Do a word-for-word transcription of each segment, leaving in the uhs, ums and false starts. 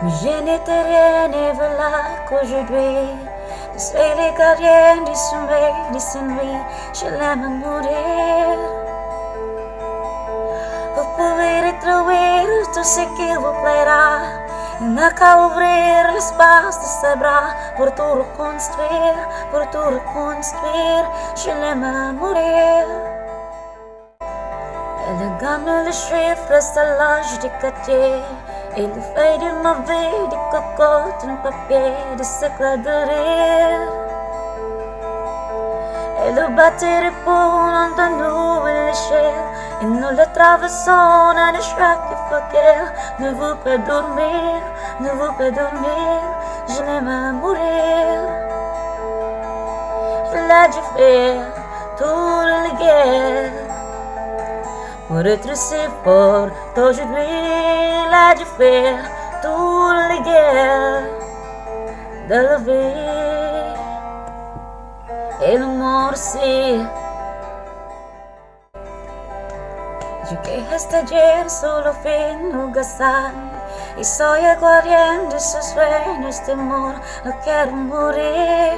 Mais je n'étais rien et voilà qu'aujourd'hui je suis les gardiens du sommeil de ces nuits. Je l'aime à mourir. Vous pouvez retrouver tout ce qui vous plaira. Il n'a qu'à ouvrir l'espace de ses bras pour tout reconstruire, pour tout reconstruire. Je l'aime à mourir. Et le gamme, le chiffre, reste à l'âge du quartier. Et le fait de ma vie, des cocottes, un papier, des secrets de rire. Et le batteur pour entre nous et l'échelle. Et nous le traversons à chaque fois qu'elle ne veut pas dormir, ne veut pas dormir. Je l'aime à mourir. Il a dû faire toutes les guerres pour être si fort aujourd'hui. Il a dû faire toutes les guerres de la vie et la mort aussi. Yo que este ayer solo fui un gazán y soy el guardián de sus sueños de amor. No quiero morir.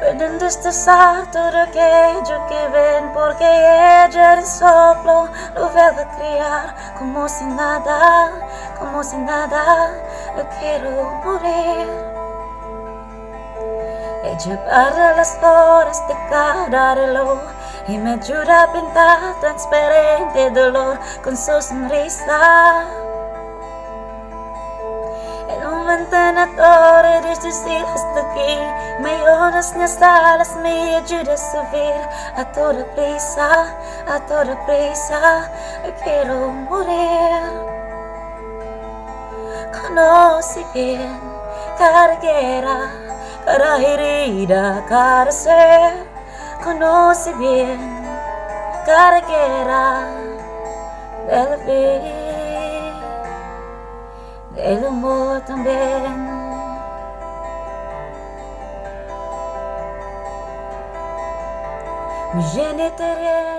Pueden destrozar todo aquello que ven, porque ella el soplo lo vuelve a criar como si nada, como si nada. No quiero morir. Ella para las horas de cada reloj y me ayuda a pintar transparente dolor con su sonrisa. Mantenedor eres decir hasta aquí. Me ayudas en las alas, me ayudas a subir a toda prisa, a toda prisa. Quiero morir. Conoce bien cada guerra, cada herida, cada ser. Conoce bien cada guerra de la vida. El amor también. Mi gente